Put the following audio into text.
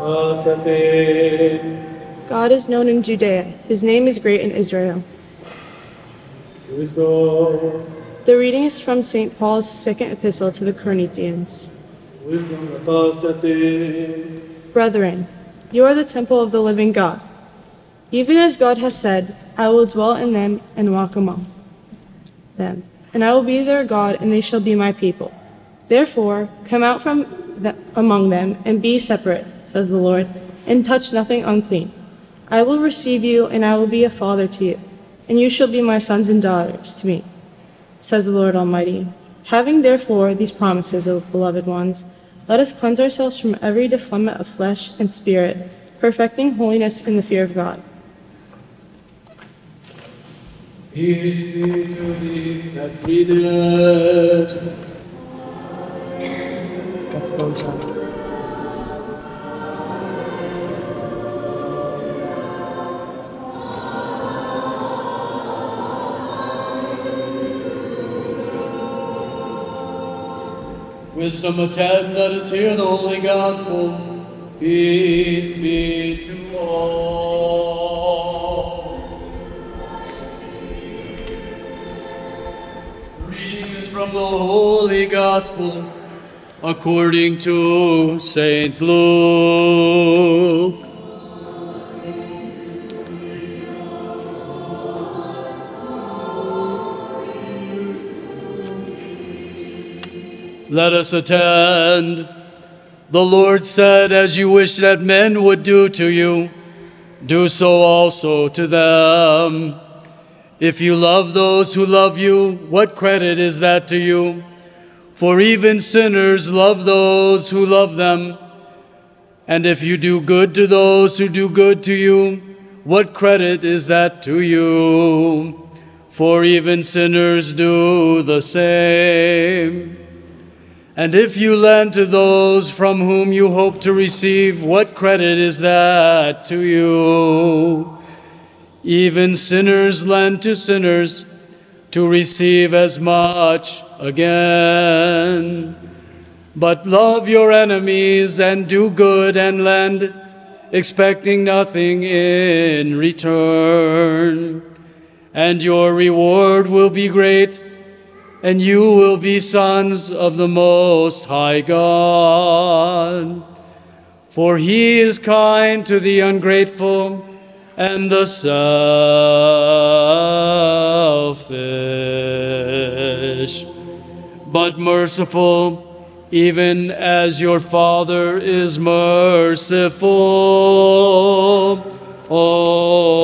God is known in Judea. His name is great in Israel. The reading is from St. Paul's second epistle to the Corinthians. Brethren, you are the temple of the living God. Even as God has said, I will dwell in them and walk among them, and I will be their God, and they shall be my people. Therefore, come out from among them and be separate, says the Lord, and touch nothing unclean. I will receive you, and I will be a father to you, and you shall be my sons and daughters to me, says the Lord Almighty. Having therefore these promises, O beloved ones, let us cleanse ourselves from every defilement of flesh and spirit, perfecting holiness in the fear of God. Peace be to thee that readest. Wisdom of 10, let us hear the Holy Gospel. Peace be to all. Readings from the Holy Gospel according to St. Luke. Let us attend. The Lord said, as you wish that men would do to you, do so also to them. If you love those who love you, what credit is that to you? For even sinners love those who love them. And if you do good to those who do good to you, what credit is that to you? For even sinners do the same. And if you lend to those from whom you hope to receive, what credit is that to you? Even sinners lend to sinners to receive as much again. But love your enemies and do good and lend, expecting nothing in return. And your reward will be great, and you will be sons of the Most High God. For he is kind to the ungrateful and the selfish, but merciful, even as your Father is merciful. Oh,